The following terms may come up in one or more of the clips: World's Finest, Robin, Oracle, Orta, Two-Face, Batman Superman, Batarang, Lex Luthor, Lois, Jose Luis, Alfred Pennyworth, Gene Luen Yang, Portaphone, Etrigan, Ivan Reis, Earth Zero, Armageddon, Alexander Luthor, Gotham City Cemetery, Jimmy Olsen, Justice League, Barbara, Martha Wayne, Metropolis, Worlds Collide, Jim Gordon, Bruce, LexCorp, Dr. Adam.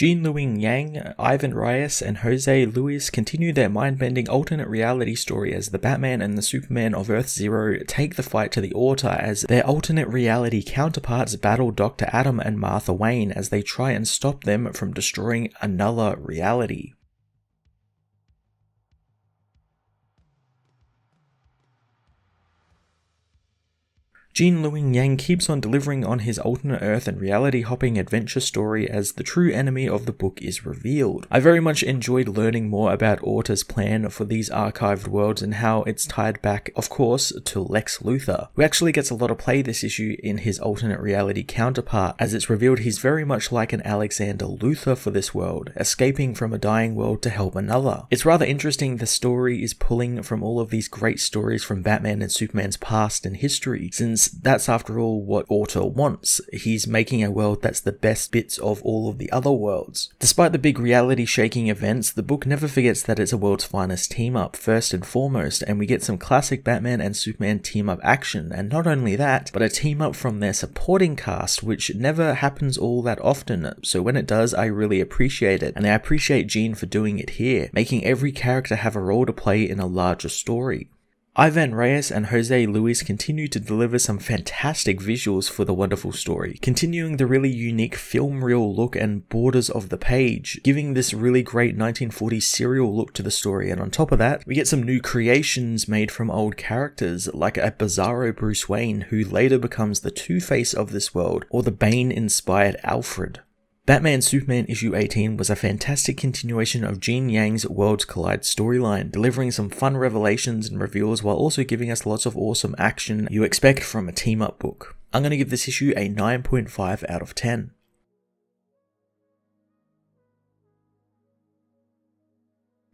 Gene Luen Yang, Ivan Reis, and Jose Luis continue their mind-bending alternate reality story as the Batman and the Superman of Earth Zero take the fight to the Orta as their alternate reality counterparts battle Dr. Adam and Martha Wayne as they try and stop them from destroying another reality. Gene Luen Yang keeps on delivering on his alternate Earth and reality-hopping adventure story as the true enemy of the book is revealed. I very much enjoyed learning more about Orta's plan for these archived worlds and how it's tied back, of course, to Lex Luthor, who actually gets a lot of play this issue in his alternate reality counterpart, as it's revealed he's very much like an Alexander Luthor for this world, escaping from a dying world to help another. It's rather interesting the story is pulling from all of these great stories from Batman and Superman's past and history, since that's after all what Orta wants. He's making a world that's the best bits of all of the other worlds. Despite the big reality shaking events, the book never forgets that it's a world's finest team up first and foremost, and we get some classic Batman and Superman team up action, and not only that, but a team up from their supporting cast, which never happens all that often, so when it does I really appreciate it, and I appreciate Gene for doing it here, making every character have a role to play in a larger story. Ivan Reis and Jose Luis continue to deliver some fantastic visuals for the wonderful story, continuing the really unique film reel look and borders of the page, giving this really great 1940s serial look to the story, and on top of that, we get some new creations made from old characters, like a bizarro Bruce Wayne who later becomes the Two-Face of this world, or the Bane-inspired Alfred. Batman Superman issue 18 was a fantastic continuation of Gene Yang's Worlds Collide storyline, delivering some fun revelations and reveals while also giving us lots of awesome action you expect from a team-up book. I'm going to give this issue a 9.5 out of 10.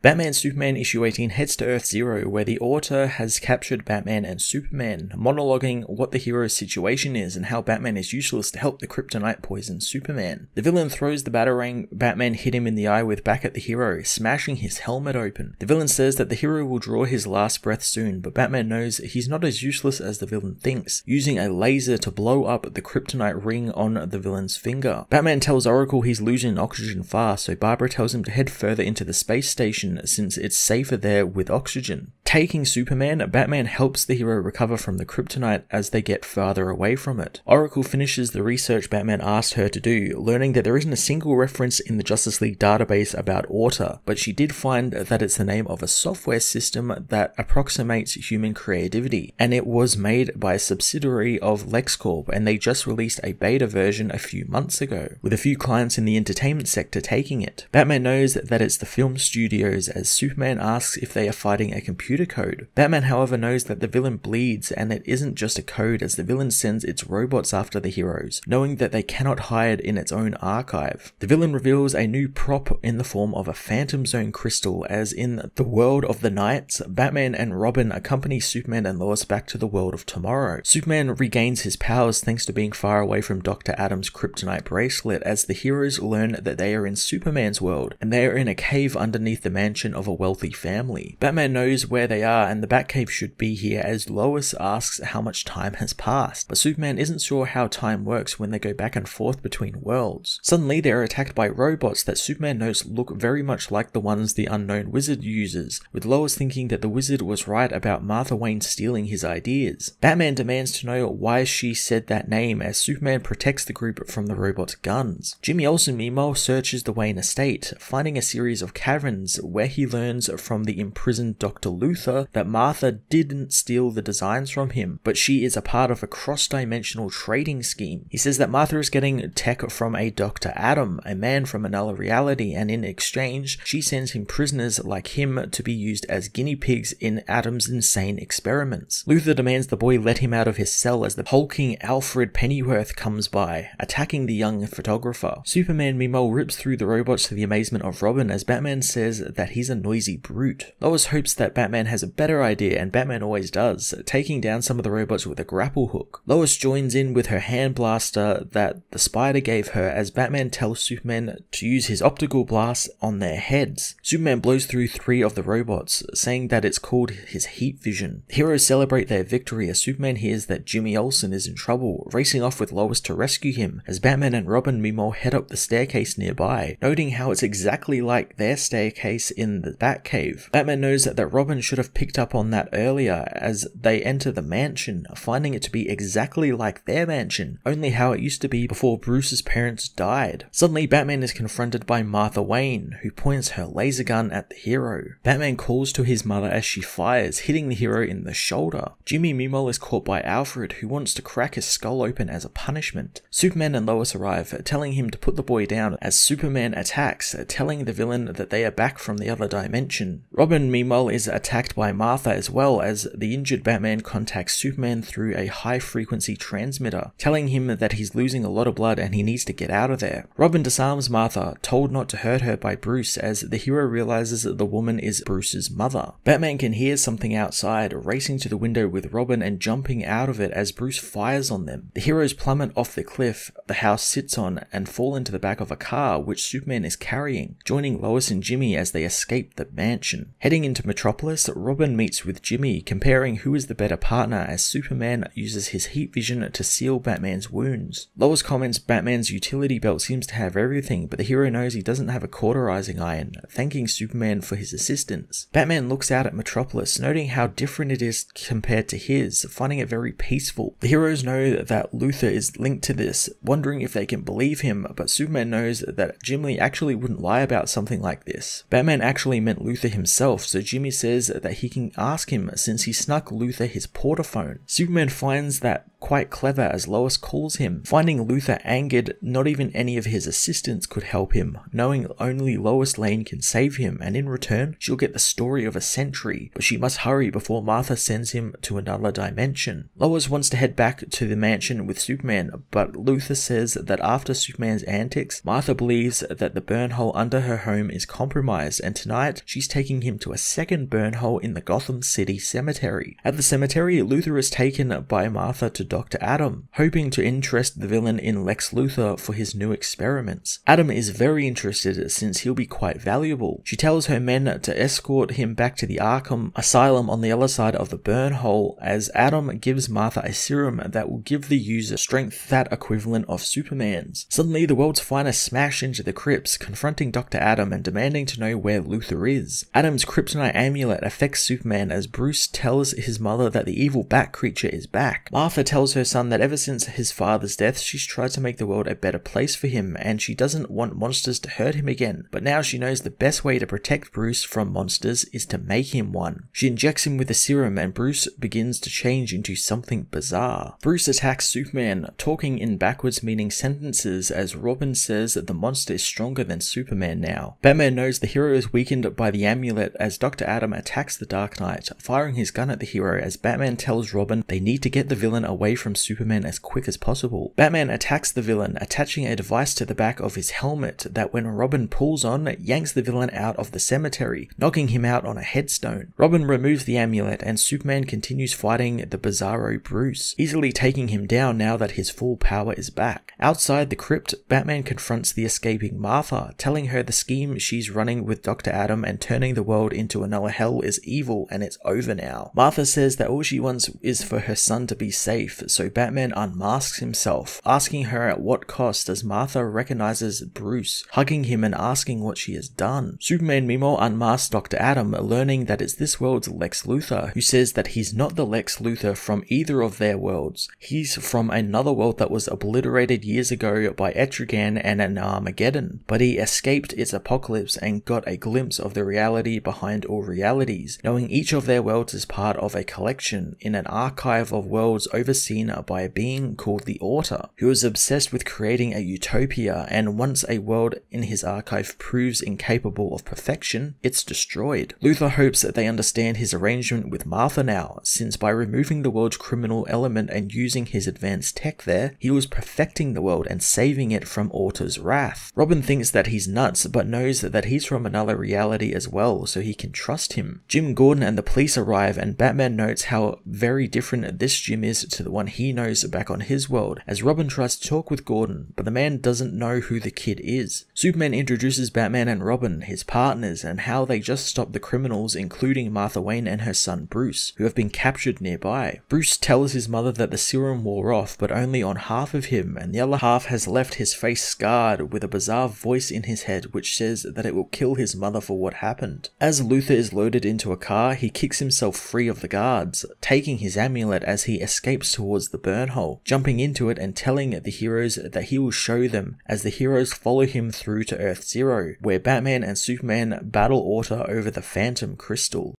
Batman Superman issue 18 heads to Earth Zero, where the Orta has captured Batman and Superman, monologuing what the hero's situation is and how Batman is useless to help the kryptonite poison Superman. The villain throws the batarang Batman hit him in the eye with back at the hero, smashing his helmet open. The villain says that the hero will draw his last breath soon, but Batman knows he's not as useless as the villain thinks, using a laser to blow up the kryptonite ring on the villain's finger. Batman tells Oracle he's losing oxygen fast, so Barbara tells him to head further into the space station since it's safer there with oxygen. Taking Superman, Batman helps the hero recover from the kryptonite as they get farther away from it. Oracle finishes the research Batman asked her to do, learning that there isn't a single reference in the Justice League database about Orta, but she did find that it's the name of a software system that approximates human creativity, and it was made by a subsidiary of LexCorp, and they just released a beta version a few months ago, with a few clients in the entertainment sector taking it. Batman knows that it's the film studio, as Superman asks if they are fighting a computer code. Batman, however, knows that the villain bleeds and it isn't just a code, as the villain sends its robots after the heroes, knowing that they cannot hide in its own archive. The villain reveals a new prop in the form of a Phantom Zone crystal, as in the world of the Knights, Batman and Robin accompany Superman and Lois back to the world of tomorrow. Superman regains his powers thanks to being far away from Dr. Adam's kryptonite bracelet, as the heroes learn that they are in Superman's world and they are in a cave underneath the mansion of a wealthy family. Batman knows where they are and the Batcave should be here, as Lois asks how much time has passed, but Superman isn't sure how time works when they go back and forth between worlds. Suddenly they are attacked by robots that Superman knows look very much like the ones the unknown wizard uses, with Lois thinking that the wizard was right about Martha Wayne stealing his ideas. Batman demands to know why she said that name, as Superman protects the group from the robot's guns. Jimmy Olsen meanwhile searches the Wayne estate, finding a series of caverns where he learns from the imprisoned Dr. Luthor that Martha didn't steal the designs from him, but she is a part of a cross-dimensional trading scheme. He says that Martha is getting tech from a Dr. Adam, a man from another reality, and in exchange, she sends him prisoners like him to be used as guinea pigs in Adam's insane experiments. Luthor demands the boy let him out of his cell as the hulking Alfred Pennyworth comes by, attacking the young photographer. Superman meanwhile rips through the robots to the amazement of Robin, as Batman says that he's a noisy brute. Lois hopes that Batman has a better idea, and Batman always does, taking down some of the robots with a grapple hook. Lois joins in with her hand blaster that the Spider gave her as Batman tells Superman to use his optical blast on their heads. Superman blows through 3 of the robots, saying that it's called his heat vision. Heroes celebrate their victory as Superman hears that Jimmy Olsen is in trouble, racing off with Lois to rescue him, as Batman and Robin meanwhile head up the staircase nearby, noting how it's exactly like their staircase in the Batcave. Batman knows that Robin should have picked up on that earlier as they enter the mansion, finding it to be exactly like their mansion, only how it used to be before Bruce's parents died. Suddenly, Batman is confronted by Martha Wayne, who points her laser gun at the hero. Batman calls to his mother as she fires, hitting the hero in the shoulder. Jimmy meanwhile is caught by Alfred, who wants to crack his skull open as a punishment. Superman and Lois arrive, telling him to put the boy down as Superman attacks, telling the villain that they are back from the other dimension. Robin meanwhile is attacked by Martha, as well as the injured Batman contacts Superman through a high-frequency transmitter, telling him that he's losing a lot of blood and he needs to get out of there. Robin disarms Martha, told not to hurt her by Bruce, as the hero realizes that the woman is Bruce's mother. Batman can hear something outside, racing to the window with Robin and jumping out of it as Bruce fires on them. The heroes plummet off the cliff the house sits on and fall into the back of a car which Superman is carrying, joining Lois and Jimmy as they escape the mansion. Heading into Metropolis, Robin meets with Jimmy, comparing who is the better partner as Superman uses his heat vision to seal Batman's wounds. Lois comments Batman's utility belt seems to have everything, but the hero knows he doesn't have a cauterizing iron, thanking Superman for his assistance. Batman looks out at Metropolis, noting how different it is compared to his, finding it very peaceful. The heroes know that Luthor is linked to this, wondering if they can believe him, but Superman knows that Jimmy actually wouldn't lie about something like this. Batman actually meant Luthor himself, so Jimmy says that he can ask him since he snuck Luthor his portaphone. Superman finds that quite clever as Lois calls him, finding Luthor angered. Not even any of his assistants could help him, knowing only Lois Lane can save him, and in return she'll get the story of a century, but she must hurry before Martha sends him to another dimension. Lois wants to head back to the mansion with Superman, but Luthor says that after Superman's antics, Martha believes that the burn hole under her home is compromised, and tonight she's taking him to a second burn hole in the Gotham City Cemetery. At the cemetery, Luthor is taken by Martha to Dr. Adam, hoping to interest the villain in Lex Luthor for his new experiments. Adam is very interested since he'll be quite valuable. She tells her men to escort him back to the Arkham Asylum on the other side of the burn hole, as Adam gives Martha a serum that will give the user strength that equivalent of Superman's. Suddenly, the world's finest smash into the crypts, confronting Dr. Adam and demanding to know where Luthor is. Adam's kryptonite amulet affects Superman as Bruce tells his mother that the evil bat creature is back. Martha tells her son that ever since his father's death, she's tried to make the world a better place for him, and she doesn't want monsters to hurt him again, but now she knows the best way to protect Bruce from monsters is to make him one. She injects him with a serum and Bruce begins to change into something bizarre. Bruce attacks Superman, talking in backwards meaning sentences, as Robin says that the monster is stronger than Superman now. Batman knows the hero is weakened by the amulet as Dr. Adam attacks the Dark Knight, firing his gun at the hero as Batman tells Robin they need to get the villain away from Superman as quick as possible. Batman attacks the villain, attaching a device to the back of his helmet that when Robin pulls on, yanks the villain out of the cemetery, knocking him out on a headstone. Robin removes the amulet and Superman continues fighting the bizarro Bruce, easily taking him down now that his full power is back. Outside the crypt, Batman confronts the escaping Martha, telling her the scheme she's running with Dr. Adam and turning the world into another hell is evil and it's over now. Martha says that all she wants is for her son to be safe, so Batman unmasks himself, asking her at what cost as Martha recognizes Bruce, hugging him and asking what she has done. Superman meanwhile unmasks Dr. Adam, learning that it's this world's Lex Luthor, who says that he's not the Lex Luthor from either of their worlds. He's from another world that was obliterated years ago by Etrigan and an Armageddon, but he escaped its apocalypse and got a glimpse of the reality behind all realities, knowing each of their worlds is part of a collection in an archive of worlds overseas Messina by a being called the Orta, who is obsessed with creating a utopia, and once a world in his archive proves incapable of perfection, it's destroyed. Luthor hopes that they understand his arrangement with Martha now, since by removing the world's criminal element and using his advanced tech there, he was perfecting the world and saving it from Orta's wrath. Robin thinks that he's nuts, but knows that he's from another reality as well, so he can trust him. Jim Gordon and the police arrive, and Batman notes how very different this Jim is to the one he knows back on his world, as Robin tries to talk with Gordon, but the man doesn't know who the kid is. Superman introduces Batman and Robin, his partners, and how they just stopped the criminals, including Martha Wayne and her son Bruce, who have been captured nearby. Bruce tells his mother that the serum wore off, but only on half of him, and the other half has left his face scarred, with a bizarre voice in his head which says that it will kill his mother for what happened. As Luthor is loaded into a car, he kicks himself free of the guards, taking his amulet as he escapes towards the burn hole, jumping into it and telling the heroes that he will show them, as the heroes follow him through to Earth Zero, where Batman and Superman battle Orta over the Phantom Crystal.